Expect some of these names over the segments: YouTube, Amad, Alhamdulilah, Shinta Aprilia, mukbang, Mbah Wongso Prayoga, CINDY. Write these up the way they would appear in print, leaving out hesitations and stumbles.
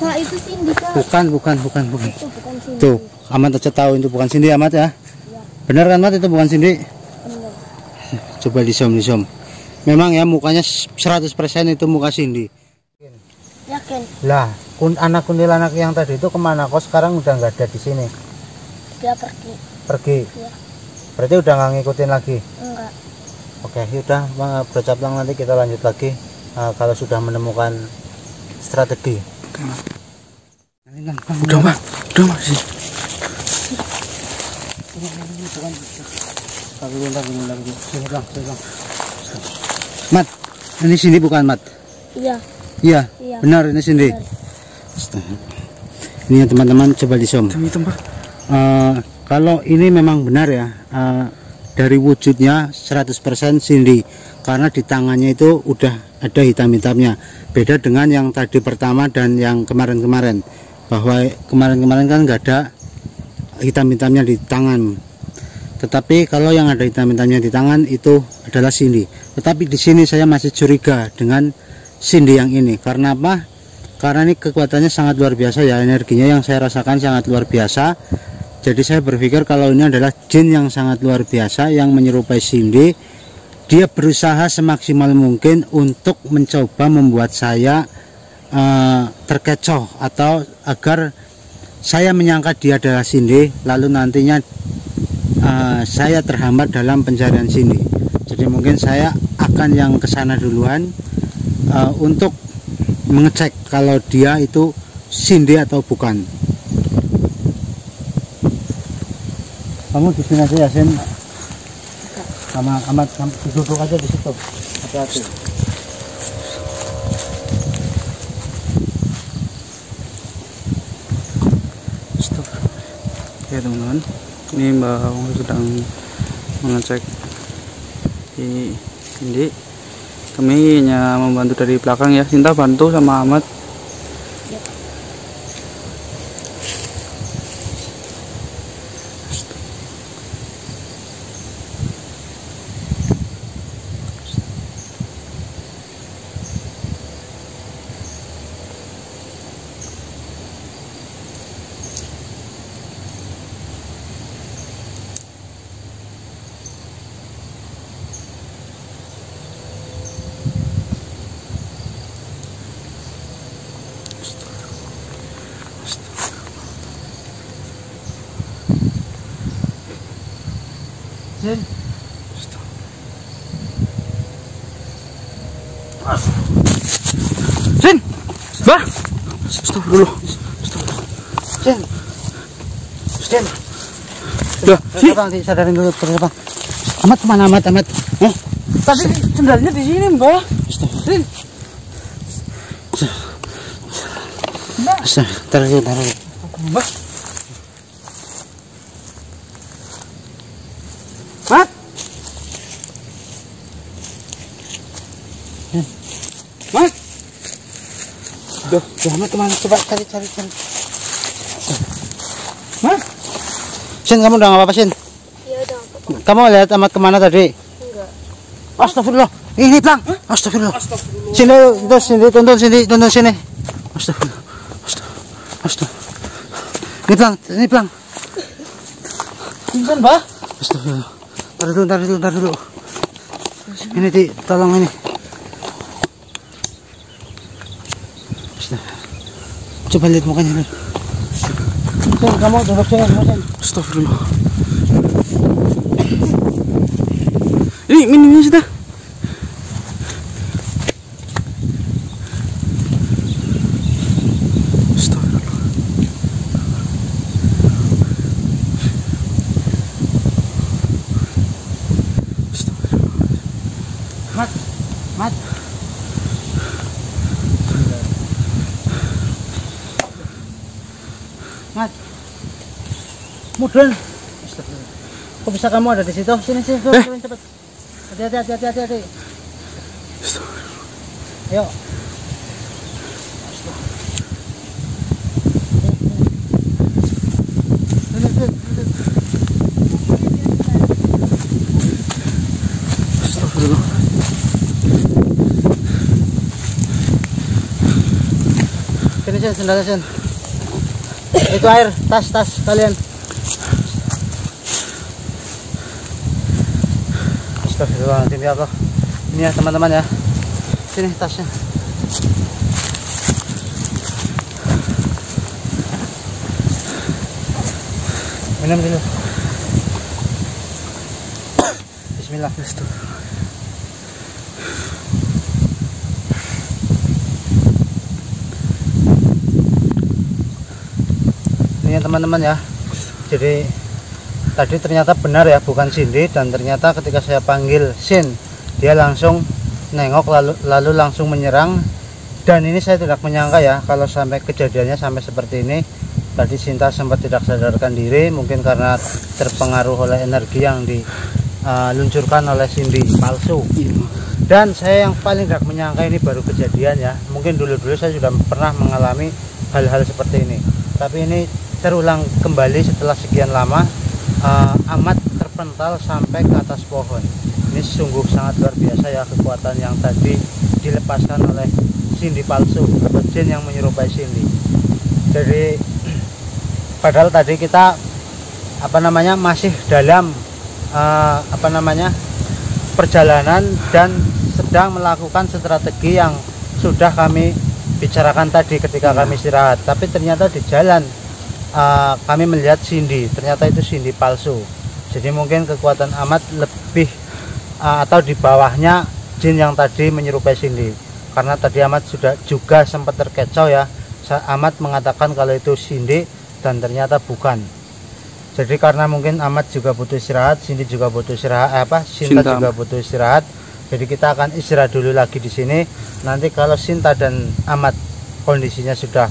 Nah, itu sindi, Kak. Bukan. Itu bukan sindi. Tuh, Amat tahu itu bukan sindi, Amat ya. Benar kan, Mat? Itu bukan sindi. Benar. Coba disom. Memang ya mukanya 100% itu muka sindi. Yakin. Lah, anak kuntilanak yang tadi itu kemana kok sekarang udah nggak ada di sini? Dia pergi. Ya. Berarti udah nggak ngikutin lagi? Enggak. Oke, yaudah bercabang, nanti kita lanjut lagi kalau sudah menemukan strategi. Oke, Mas. Udah, Mas. Sini. Mat, ini sini bukan, Mat? Iya. Iya. Benar, ini sini. Benar. Ini teman-teman coba disom. Kalau ini memang benar ya. Dari wujudnya 100% sindi, karena di tangannya itu udah ada hitam-hitamnya. Beda dengan yang tadi pertama dan yang kemarin-kemarin, bahwa kemarin-kemarin kan nggak ada hitam-hitamnya di tangan. Tetapi kalau yang ada hitam-hitamnya di tangan itu adalah sindi. Tetapi di sini saya masih curiga dengan sindi yang ini. Karena apa? Karena ini kekuatannya sangat luar biasa ya, energinya yang saya rasakan sangat luar biasa. Jadi saya berpikir kalau ini adalah jin yang sangat luar biasa yang menyerupai sindi. Dia berusaha semaksimal mungkin untuk mencoba membuat saya terkecoh, atau agar saya menyangka dia adalah sindi, lalu nantinya saya terhambat dalam pencarian sindi. Jadi mungkin saya akan yang kesana duluan untuk mengecek kalau dia itu sindi atau bukan. Kamu di sini aja ya, Sin. Sama Amat, duduk aja di situ. Hati-hati. Stop. Ya teman-teman, ini Mbak Wong sedang mengecek di sini. Kami hanya membantu dari belakang ya. Sinta bantu sama Amat. Sin. Bah. Stop dulu. Sin. Duh, Bang, sadarin dulu, Bang. Amat kemana, Amat? Tadi sendalnya di sini, Mbak. Sin. Mbak. Taruh. Mbak. Mat. Mat. Duh, Amat kemana? Coba cari. Mat. Sin, kamu udah nggak apa-apa, Sin? Iya, udah apa-apa. Kamu lihat Amat kemana tadi? Enggak. Astagfirullah. Ini Bang. Astagfirullah. Sini, tonton sini. Astagfirullah. Astagfirullah. Ini Bang. Simpan, Mbak. Astagfirullah. Taruh dulu. Ini Ti, tolong ini. Coba lihat mukanya. Sin, kamu duduk sini, Sin. Astagfirullah. Ini sudah. Mat. Mat. Mudun. Kok bisa kamu ada di situ? Sini. Cepet. Hati-hati. Ayo. sini Sen, sendalnya Sen. Itu air, tas kalian. Astagfirullahaladzim ya Allah. Ini ya teman-teman ya. Sini tasnya. Minum dulu. Bismillah. Ini ya teman-teman ya. Jadi tadi ternyata benar ya, bukan Cindy, dan ternyata ketika saya panggil Sin, dia langsung nengok lalu langsung menyerang. Dan ini saya tidak menyangka ya kalau sampai kejadiannya sampai seperti ini. Tadi Sinta sempat tidak sadarkan diri, mungkin karena terpengaruh oleh energi yang diluncurkan oleh Cindy palsu. Dan saya yang paling tidak menyangka ini baru kejadian ya. Mungkin dulu-dulu saya sudah pernah mengalami hal-hal seperti ini, tapi ini terulang kembali setelah sekian lama. Amat terpental sampai ke atas pohon. Ini sungguh sangat luar biasa ya, kekuatan yang tadi dilepaskan oleh Cindy palsu atau jin yang menyerupai Cindy. Jadi padahal tadi kita masih dalam perjalanan dan sedang melakukan strategi yang sudah kami bicarakan tadi ketika kami istirahat. Tapi ternyata di jalan kami melihat Cindy, ternyata itu Cindy palsu. Jadi mungkin kekuatan amat lebih atau di bawahnya jin yang tadi menyerupai Cindy. Karena tadi amat sudah juga sempat terkecoh ya. Amat mengatakan kalau itu Cindy dan ternyata bukan. Jadi karena mungkin amat juga butuh istirahat, Cindy juga butuh istirahat, Sinta juga butuh istirahat. Jadi kita akan istirahat dulu lagi di sini. Nanti kalau Sinta dan amat kondisinya sudah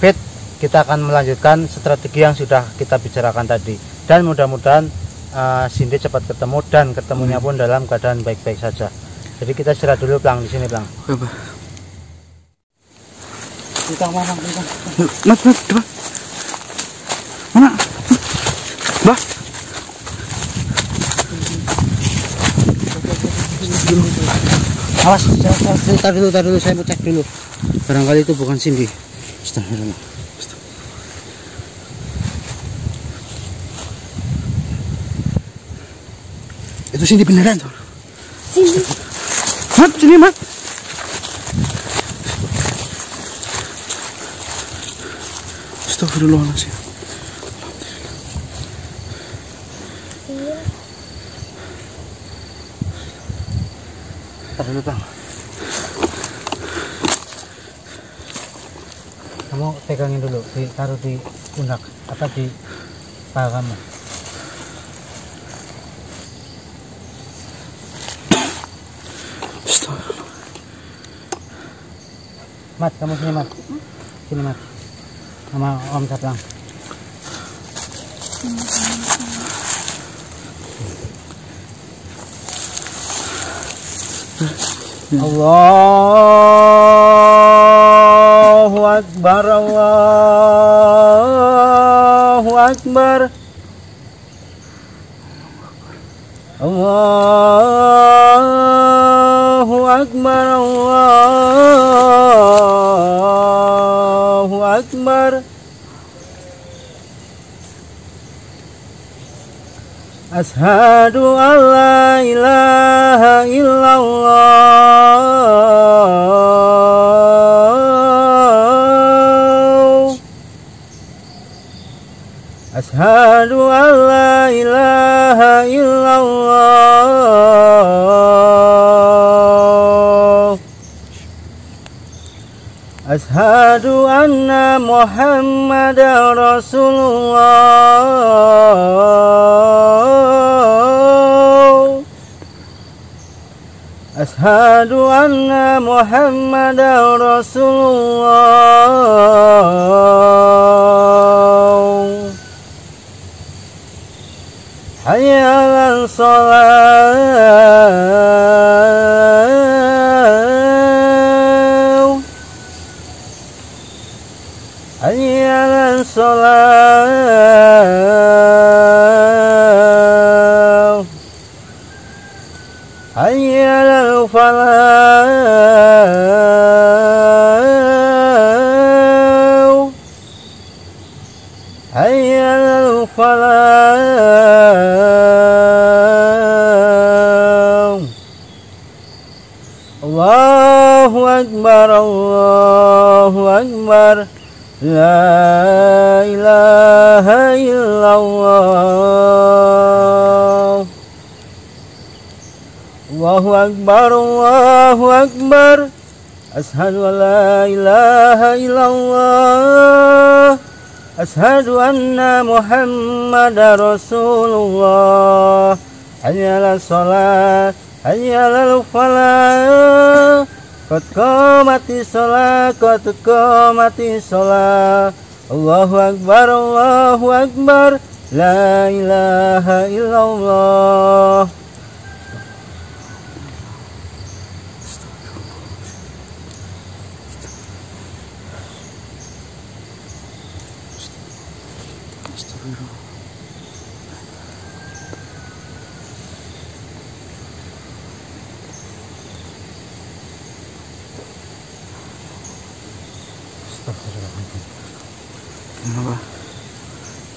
fit, kita akan melanjutkan strategi yang sudah kita bicarakan tadi. Dan mudah-mudahan Cindy cepat ketemu dan ketemunya pun dalam keadaan baik-baik saja. Jadi kita istirahat dulu Plang di sini Plang. Mana? Bah. Awas, taruh dulu, saya mau cek dulu. Barangkali itu bukan Cindy. Astagfirullah. Itu Cindy beneran tuh. Cindy. Mat, sini Mat. Astagfirullahaladzim. Iya. Taruh dulu Bang. Kamu pegangin dulu, ditaruh di pundak atau di paha kamu. Mat, kamu sini Mat. Sini Mat. Sama Om Caplang. Allahu Akbar, Allahu Akbar, Allahu Akbar, Allahu Akbar. Ashhadu an la ilaha illallah. Ashhadu an la ilaha illallah. Ashhadu anna Muhammadan Rasulullah. Ashhadu anna Muhammadan Rasulullah. Hayya 'alan salat. Hayya 'alan salat. Hayya 'alan فلا falam. Allahu akbar, Allahu akbar, la ilaha illallah. Allahu akbar, Allahu akbar, ashhadu an la ilaha illallah. Ashhadu anna Muhammadar Rasulullah. Hayya 'alas salat, hayya 'alal falah. Qad qamatis salat, qad qamatis salat. Allahu akbar, Allahu akbar, la ilaha illallah.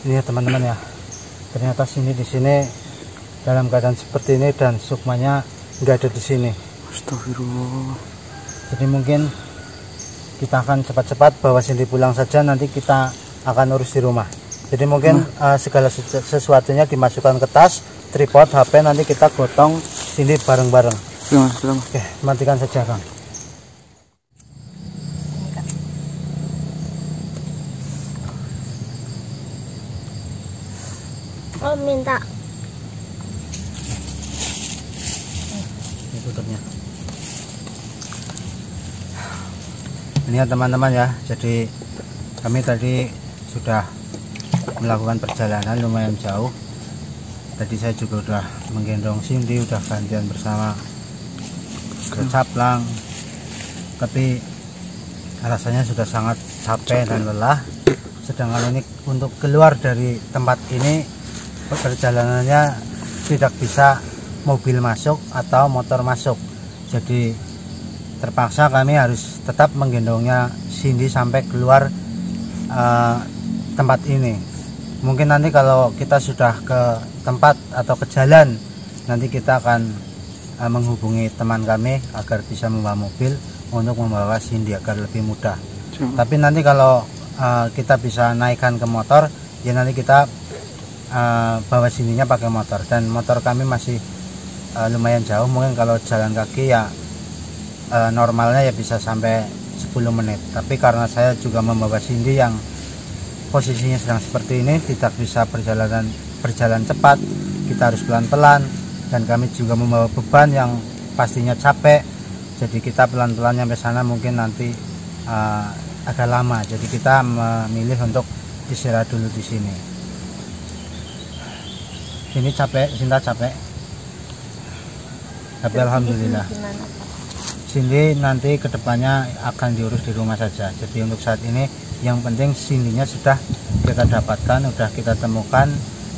Ini ya teman-teman ya, ternyata di sini dalam keadaan seperti ini dan sukmanya nggak ada di sini. Astagfirullah. Jadi mungkin kita akan cepat-cepat bawa Cindy pulang saja, nanti kita akan urus di rumah. Jadi mungkin segala sesuatunya dimasukkan ke tas, tripod, HP, nanti kita gotong sini bareng-bareng. Oke, matikan saja Kang. Oh minta. Ini tutupnya. Ini ya teman-teman ya. Jadi kami tadi sudah melakukan perjalanan lumayan jauh. Tadi saya juga udah menggendong Cindy, udah gantian bersama Caplang, tapi rasanya sudah sangat capek dan lelah. Sedangkan ini untuk keluar dari tempat ini perjalanannya tidak bisa mobil masuk atau motor masuk, jadi terpaksa kami harus tetap menggendongnya Cindy sampai keluar tempat ini. Mungkin nanti kalau kita sudah ke tempat atau ke jalan, nanti kita akan menghubungi teman kami agar bisa membawa mobil untuk membawa Cindy agar lebih mudah. Tapi nanti kalau kita bisa naikkan ke motor, ya nanti kita bawa Cindy-nya pakai motor, dan motor kami masih lumayan jauh. Mungkin kalau jalan kaki ya normalnya ya bisa sampai 10 menit, tapi karena saya juga membawa Cindy yang posisinya sedang seperti ini, tidak bisa berjalan cepat, kita harus pelan-pelan, dan kami juga membawa beban yang pastinya capek. Jadi kita pelan-pelan sampai sana mungkin nanti agak lama, jadi kita memilih untuk istirahat dulu di sini. Ini capek, Cinta capek, tapi alhamdulillah Cindy nanti kedepannya akan diurus di rumah saja. Jadi untuk saat ini yang penting Cindy-nya sudah kita dapatkan, sudah kita temukan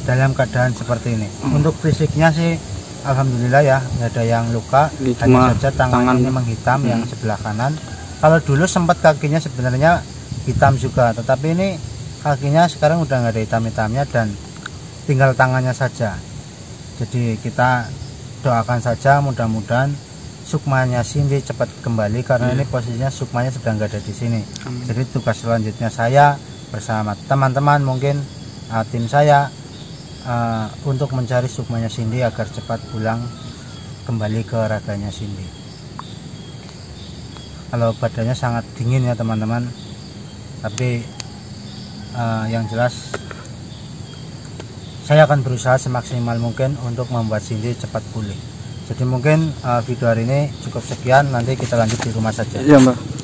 dalam keadaan seperti ini. Untuk fisiknya sih alhamdulillah ya, nggak ada yang luka, hanya saja tangan ini menghitam yang sebelah kanan. Kalau dulu sempat kakinya sebenarnya hitam juga, tetapi ini kakinya sekarang udah nggak ada hitam-hitamnya dan tinggal tangannya saja. Jadi kita doakan saja mudah-mudahan sukmanya Cindy cepat kembali, karena ini posisinya sukmanya sedang nggak ada di sini. Jadi tugas selanjutnya saya bersama teman-teman mungkin tim saya untuk mencari sukmanya Cindy agar cepat pulang kembali ke raganya Cindy. Kalau badannya sangat dingin ya teman-teman, tapi yang jelas saya akan berusaha semaksimal mungkin untuk membuat Cindy cepat pulih. Jadi mungkin video hari ini cukup sekian, nanti kita lanjut di rumah saja. Iya, Mbak.